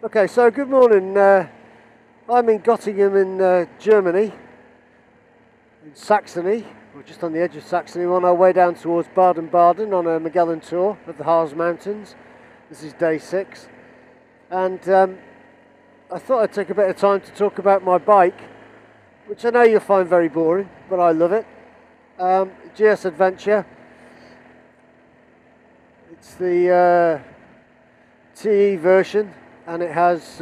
Okay, so good morning. I'm in Göttingen in Germany, in Saxony. We're just on the edge of Saxony. We're on our way down towards Baden-Baden on a Magellan tour of the Harz Mountains. This is day 6. And I thought I'd take a bit of time to talk about my bike, which I know you'll find very boring, but I love it. GS Adventure. It's the TE version, and it has,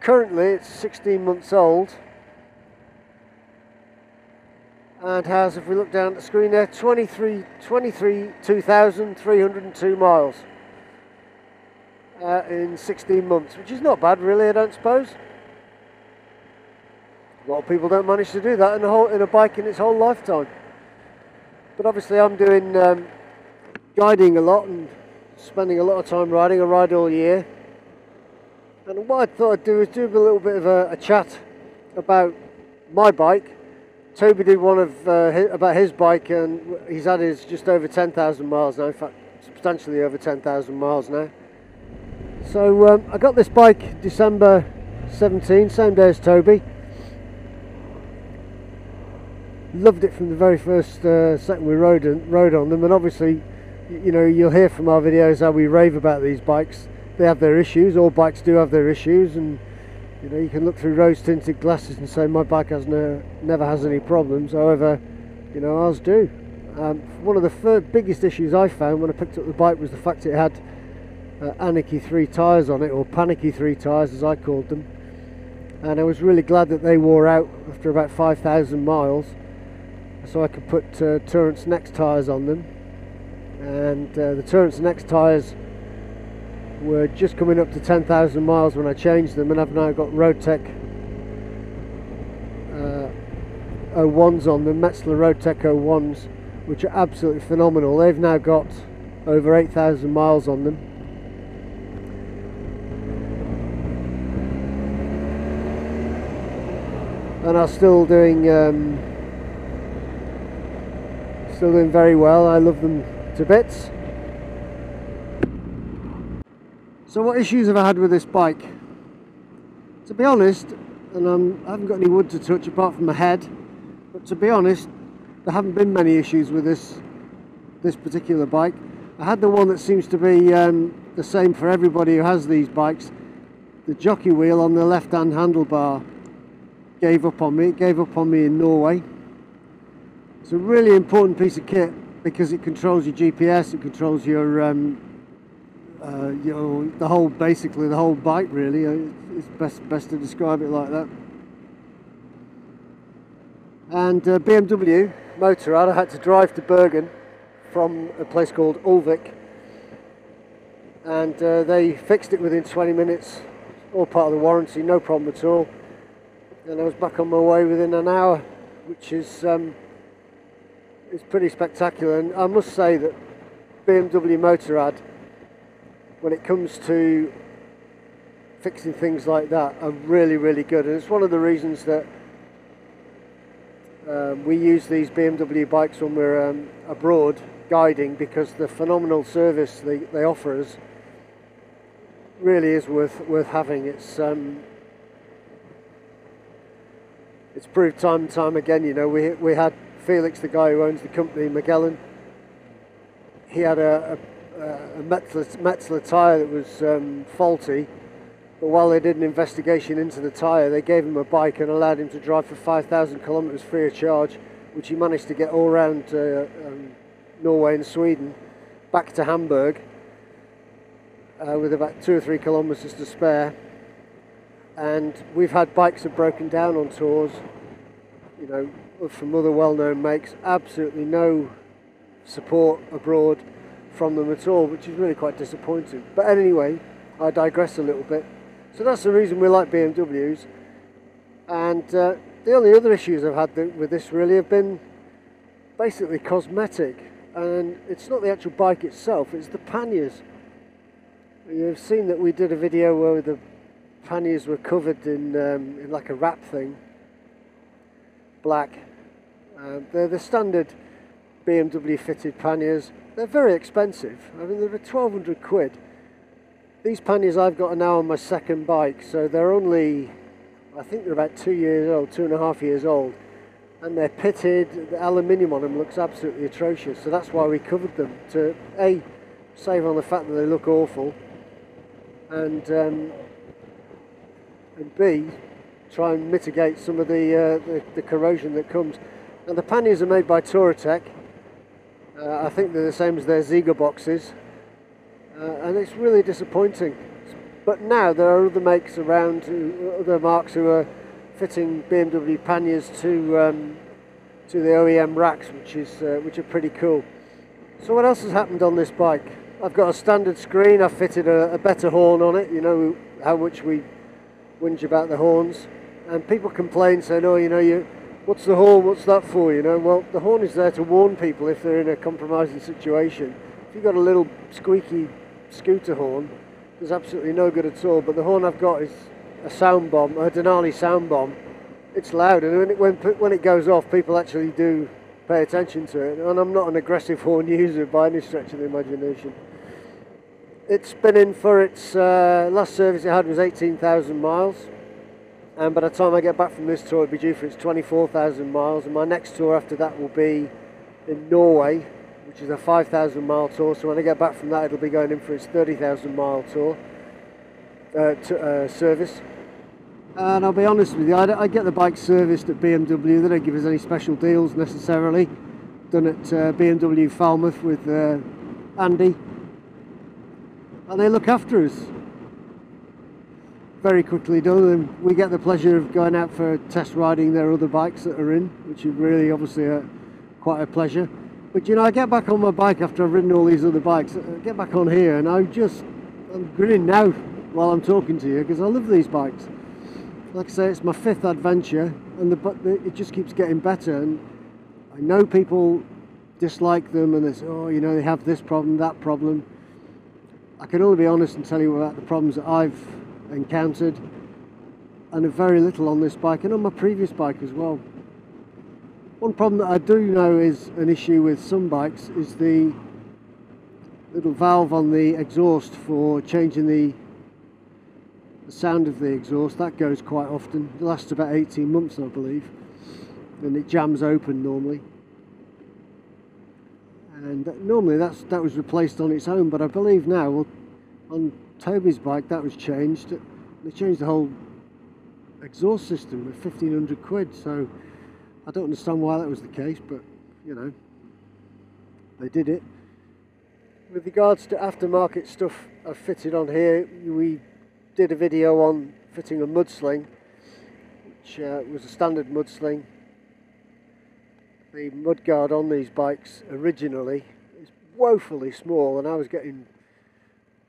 currently it's 16 months old, and has, if we look down at the screen there, 23,302 miles in 16 months, which is not bad really, I don't suppose. A lot of people don't manage to do that in a bike in its whole lifetime. But obviously I'm doing guiding a lot and spending a lot of time riding. I ride all year. And what I thought I'd do is do a little bit of a chat about my bike. Toby did one of about his bike, and he's had his just over 10,000 miles now, in fact substantially over 10,000 miles now. So I got this bike December 17, same day as Toby. Loved it from the very first second we rode on them, and obviously, you know, you'll hear from our videos how we rave about these bikes. They have their issues, all bikes do have their issues, and you know, you can look through rose tinted glasses and say my bike has never has any problems. However, you know, ours do. One of the biggest issues I found when I picked up the bike was the fact it had Anakee 3 tyres on it, or Panicky 3 tyres as I called them, and I was really glad that they wore out after about 5,000 miles, so I could put Tourance Next tyres on them. And the Tourance Next tyres were just coming up to 10,000 miles when I changed them, and I've now got Roadtec 01s on them, Metzeler Roadtec 01s, which are absolutely phenomenal. They've now got over 8,000 miles on them. And are still doing very well. I love them to bits. So what issues have I had with this bike? To be honest, and I haven't got any wood to touch apart from my head, but to be honest, there haven't been many issues with this particular bike. I had the one that seems to be the same for everybody who has these bikes. The jockey wheel on the left-hand handlebar gave up on me. It gave up on me in Norway. It's a really important piece of kit because it controls your GPS, it controls the whole bike really. It's best to describe it like that. And BMW Motorrad, I had to drive to Bergen from a place called Ulvik, and they fixed it within 20 minutes, all part of the warranty, no problem at all. And I was back on my way within an hour, which is it's pretty spectacular. And I must say that BMW Motorrad, when it comes to fixing things like that, are really, really good. And it's one of the reasons that we use these BMW bikes when we're abroad guiding, because the phenomenal service they offer us really is worth having. It's proved time and time again. You know, we had Felix, the guy who owns the company Magellan, he had a Metzeler tyre that was faulty, but while they did an investigation into the tyre, they gave him a bike and allowed him to drive for 5,000 kilometres free of charge, which he managed to get all around Norway and Sweden, back to Hamburg with about 2 or 3 kilometres to spare. And we've had bikes that have broken down on tours, you know, from other well-known makes, absolutely no support abroad from them at all, which is really quite disappointing. But anyway, I digress a little bit. So that's the reason we like BMWs. And the only other issues I've had with this really have been basically cosmetic, and it's not the actual bike itself, it's the panniers. You've seen that we did a video where the panniers were covered in like a wrap thing, black. They're the standard BMW fitted panniers. They're very expensive. I mean, they're 1,200 quid. These panniers I've got are now on my second bike, so they're only, I think they're about 2 years old, 2.5 years old, and they're pitted. The aluminium on them looks absolutely atrocious, so that's why we covered them, to A, save on the fact that they look awful, and B, try and mitigate some of the corrosion that comes. And the panniers are made by Touratech. I think they're the same as their Zega boxes, and it's really disappointing. But now there are other makes around, other marks who are fitting BMW panniers to the OEM racks, which are pretty cool. So what else has happened on this bike? I've got a standard screen. I've fitted a better horn on it. You know how much we whinge about the horns, and people complain saying, "Oh, you know, what's the horn, what's that for?" You know, well, the horn is there to warn people if they're in a compromising situation. If you've got a little squeaky scooter horn, there's absolutely no good at all. But the horn I've got is a sound bomb, a Denali sound bomb. It's loud, and when it goes off, people actually do pay attention to it. And I'm not an aggressive horn user by any stretch of the imagination. It's been in for its last service it had was 18,000 miles. And by the time I get back from this tour, it'll be due for its 24,000 miles. And my next tour after that will be in Norway, which is a 5,000 mile tour. So when I get back from that, it'll be going in for its 30,000 mile tour service. And I'll be honest with you, I get the bike serviced at BMW. They don't give us any special deals necessarily. Done at BMW Falmouth with Andy. And they look after us. Very quickly done, and we get the pleasure of going out for test riding their other bikes that are in, which is really obviously quite a pleasure. But you know, I get back on my bike after I've ridden all these other bikes, I get back on here and I'm grinning now while I'm talking to you because I love these bikes. Like I say, it's my 5th adventure and it just keeps getting better, and I know people dislike them and they say, oh, you know, they have this problem, that problem. I can only be honest and tell you about the problems that I've encountered, and very little on this bike and on my previous bike as well. One problem that I do know is an issue with some bikes is the little valve on the exhaust for changing the sound of the exhaust. That goes quite often. It lasts about 18 months, I believe, and it jams open normally. And normally that was replaced on its own, but I believe now, well, on Toby's bike that was changed. They changed the whole exhaust system with 1,500 quid, so I don't understand why that was the case, but you know, they did it. With regards to aftermarket stuff I've fitted on here, we did a video on fitting a mudsling, which was a standard mudsling. The mudguard on these bikes originally is woefully small, and I was getting,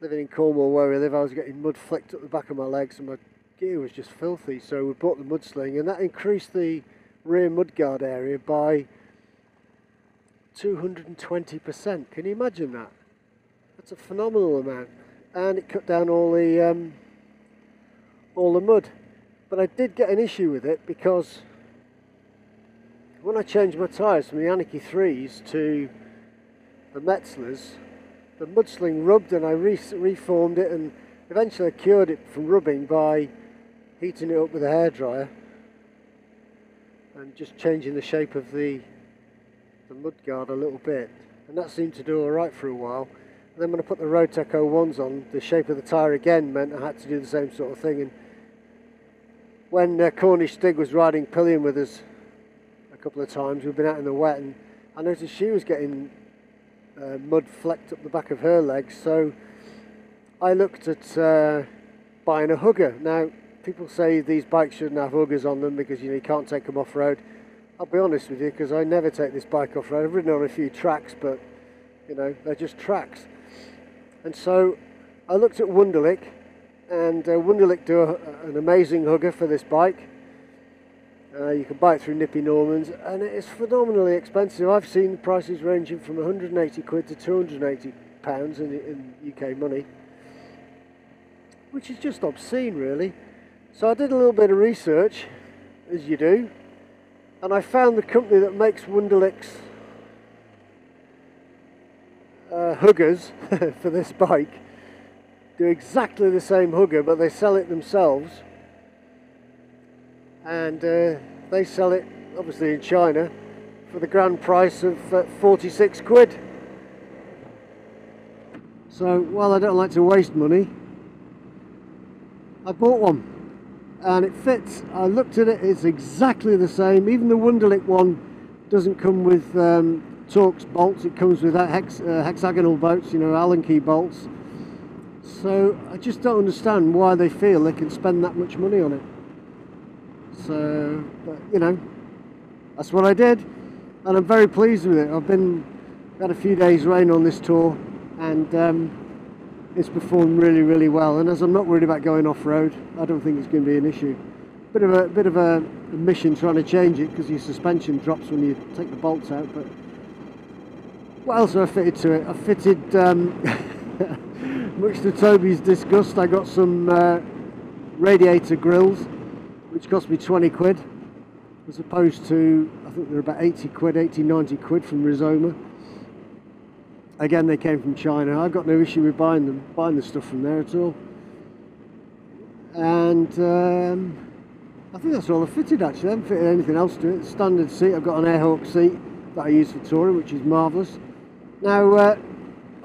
living in Cornwall where we live, I was getting mud flicked up the back of my legs and my gear was just filthy, so we bought the mudsling, and that increased the rear mudguard area by 220%. Can you imagine that? That's a phenomenal amount, and it cut down all the mud. But I did get an issue with it because when I changed my tyres from the Anakee 3s to the Metzelers, the mudsling rubbed, and I reformed it, and eventually I cured it from rubbing by heating it up with a hairdryer and just changing the shape of the mudguard a little bit, and that seemed to do alright for a while. And then when I put the Roadtec 01s on, the shape of the tyre again meant I had to do the same sort of thing. And when Cornish Stig was riding pillion with us a couple of times, we've been out in the wet, and I noticed she was getting mud flecked up the back of her legs, so I looked at buying a hugger. Now, people say these bikes shouldn't have huggers on them because you can't take them off-road. I'll be honest with you, because I never take this bike off-road. I've ridden on a few tracks, but you know, they're just tracks. And so I looked at Wunderlich, and Wunderlich do an amazing hugger for this bike. You can buy it through Nippy Normans, and it is phenomenally expensive. I've seen prices ranging from 180 quid to 280 pounds in UK money, which is just obscene really. So I did a little bit of research, as you do, and I found the company that makes Wunderlich's huggers for this bike. do exactly the same hugger, but they sell it themselves, and they sell it obviously in China for the grand price of 46 quid. So while I don't like to waste money, I bought one and it fits. I looked at it, it's exactly the same. Even the Wunderlich one doesn't come with Torx bolts, it comes with that hexagonal bolts, you know, Allen key bolts. So I just don't understand why they feel they can spend that much money on it. So, but, you know, that's what I did, and I'm very pleased with it. I've had a few days rain on this tour, and it's performed really, really well. And as I'm not worried about going off-road, I don't think it's going to be an issue. Bit of a mission trying to change it because your suspension drops when you take the bolts out. But what else have I fitted to it? I fitted, much to Toby's disgust, I got some radiator grills, which cost me 20 quid, as opposed to, I think they're about 80 quid, 80, 90 quid from Rizoma. Again, they came from China. I've got no issue with buying the stuff from there at all. And I think that's all I fitted, actually. I haven't fitted anything else to it. Standard seat, I've got an Airhawk seat that I use for touring, which is marvellous. Now,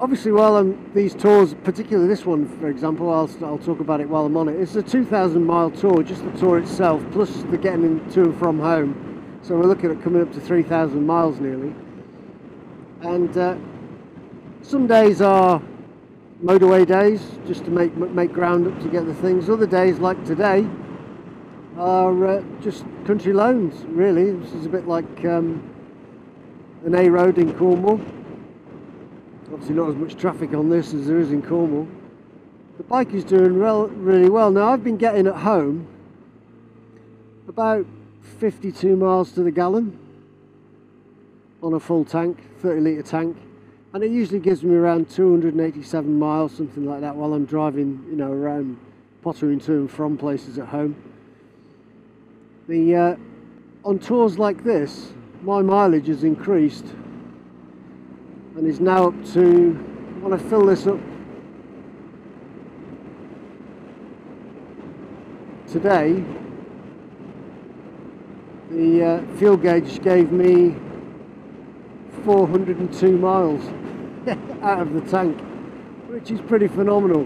obviously, while I'm these tours, particularly this one, for example, I'll talk about it while I'm on it. It's a 2,000-mile tour, just the tour itself, plus the getting to and from home. So we're looking at coming up to 3,000 miles nearly. And some days are motorway days, just to make ground up to get the things. Other days, like today, are just country loans, really. This is a bit like an A road in Cornwall. Obviously not as much traffic on this as there is in Cornwall. The bike is doing really well. Now, I've been getting at home about 52 miles to the gallon on a full tank, 30-litre tank. And it usually gives me around 287 miles, something like that, while I'm driving, you know, around, pottering to and from places at home. On tours like this, my mileage has increased and is now up to, when I fill this up today, the fuel gauge gave me 402 miles out of the tank, which is pretty phenomenal.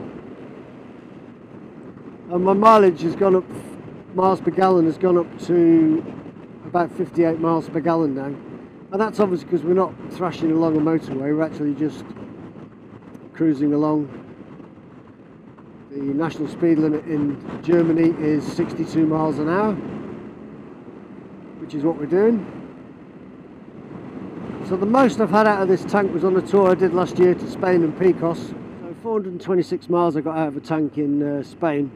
And my mileage has gone up, miles per gallon has gone up to about 58 miles per gallon now. And that's obviously because we're not thrashing along a motorway, we're actually just cruising along. The national speed limit in Germany is 62 miles an hour, which is what we're doing. So the most I've had out of this tank was on a tour I did last year to Spain and Picos. So 426 miles I got out of a tank in Spain,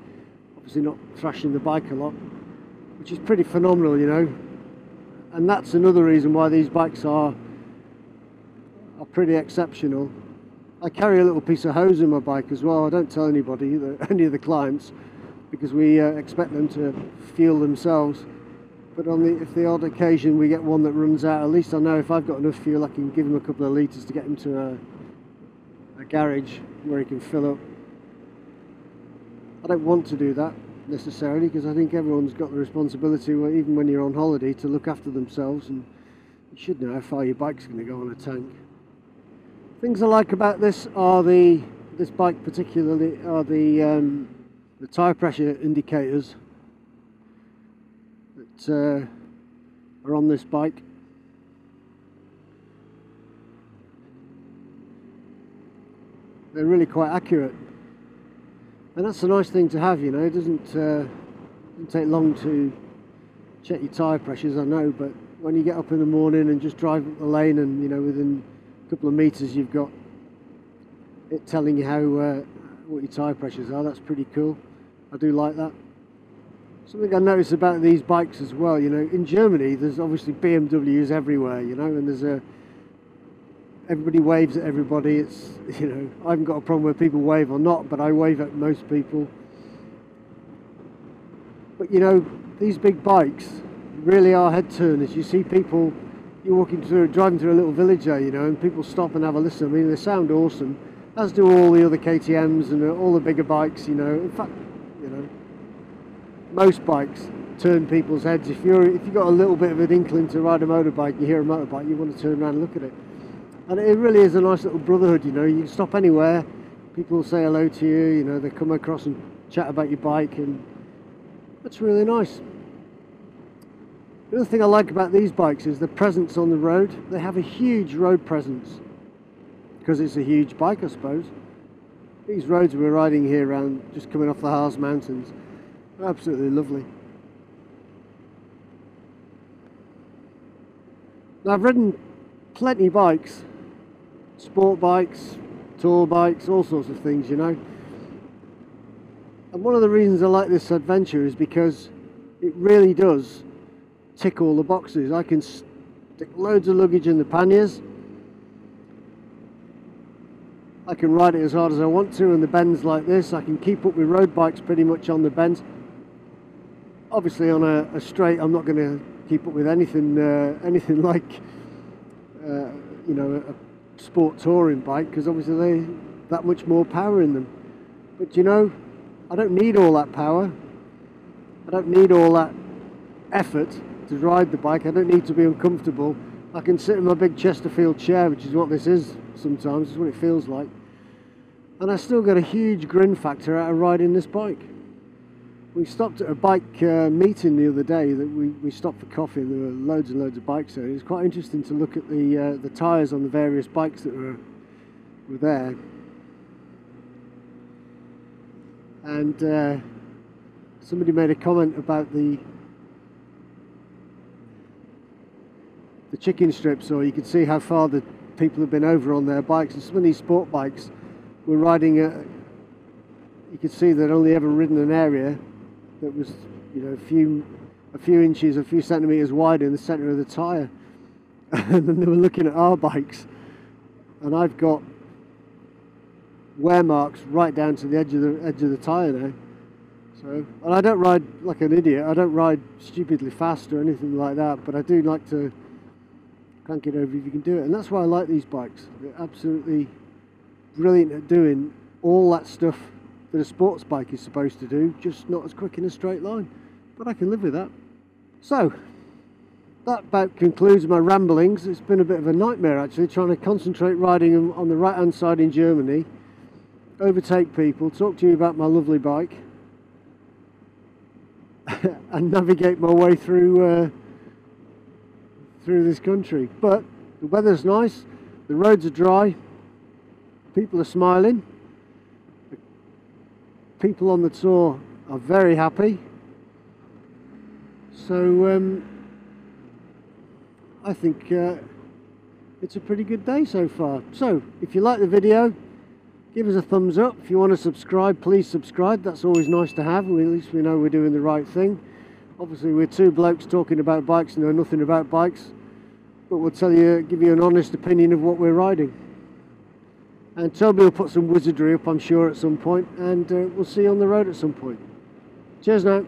obviously not thrashing the bike a lot, which is pretty phenomenal, you know. And that's another reason why these bikes are pretty exceptional. I carry a little piece of hose in my bike as well. I don't tell anybody, any of the clients, because we expect them to fuel themselves. But on the, if the odd occasion we get one that runs out, at least I know if I've got enough fuel I can give him a couple of litres to get him to a garage where he can fill up. I don't want to do that necessarily because I think everyone's got the responsibility, even when you're on holiday, to look after themselves, and you should know how far your bike's going to go on a tank. Things I like about this are this bike particularly are the tyre pressure indicators that are on this bike. They're really quite accurate, and that's a nice thing to have, you know. It doesn't take long to check your tyre pressures, I know, but when you get up in the morning and just drive up the lane, and you know, within a couple of metres you've got it telling you how what your tyre pressures are. That's pretty cool. I do like that. Something I noticed about these bikes as well, you know, in Germany there's obviously BMWs everywhere, you know, and there's everybody waves at everybody. It's, you know, I haven't got a problem where people wave or not, but I wave at most people. But you know, these big bikes really are head turners. You see people, you're walking through, driving through a little village there, you know, and people stop and have a listen. I mean, they sound awesome, as do all the other KTMs and all the bigger bikes, you know. In fact, you know, most bikes turn people's heads. If you've got a little bit of an inkling to ride a motorbike, you hear a motorbike, you want to turn around and look at it. And it really is a nice little brotherhood, you know. You can stop anywhere, people will say hello to you, you know, they come across and chat about your bike, and that's really nice. The other thing I like about these bikes is the presence on the road. They have a huge road presence because it's a huge bike, I suppose. These roads we're riding here around, just coming off the Harz Mountains, are absolutely lovely. Now, I've ridden plenty of bikes, sport bikes, tour bikes, all sorts of things, you know. And one of the reasons I like this adventure is because it really does tick all the boxes. I can stick loads of luggage in the panniers. I can ride it as hard as I want to in the bends like this. I can keep up with road bikes pretty much on the bends. Obviously on a straight I'm not going to keep up with anything you know, a sport touring bike, because obviously they that much more power in them. But you know, I don't need all that power. I don't need all that effort to ride the bike. I don't need to be uncomfortable. I can sit in my big Chesterfield chair, which is what this is sometimes, it's what it feels like, and I still get a huge grin factor out of riding this bike. We stopped at a bike meeting the other day that we stopped for coffee, and there were loads and loads of bikes there. It was quite interesting to look at the tyres on the various bikes that were there, and somebody made a comment about the chicken strips, or you could see how far the people have been over on their bikes. And some of these sport bikes were riding you could see they'd only ever ridden an area that was, you know, a few inches, a few centimetres wide in the centre of the tyre. And then they were looking at our bikes, and I've got wear marks right down to the edge of the tyre now. So, and I don't ride like an idiot, I don't ride stupidly fast or anything like that, but I do like to crank it over if you can do it. And that's why I like these bikes. They're absolutely brilliant at doing all that stuff that a sports bike is supposed to do, just not as quick in a straight line, but I can live with that. So that about concludes my ramblings. It's been a bit of a nightmare actually, trying to concentrate riding on the right hand side in Germany, overtake people, talk to you about my lovely bike, and navigate my way through this country. But the weather's nice, the roads are dry, people are smiling, the people on the tour are very happy. So I think it's a pretty good day so far. So if you like the video, give us a thumbs up. If you want to subscribe, please subscribe. That's always nice to have. At least we know we're doing the right thing. Obviously we're two blokes talking about bikes and know nothing about bikes, but we'll tell you, give you an honest opinion of what we're riding. And Toby will put some wizardry up, I'm sure, at some point, and we'll see you on the road at some point. Cheers now.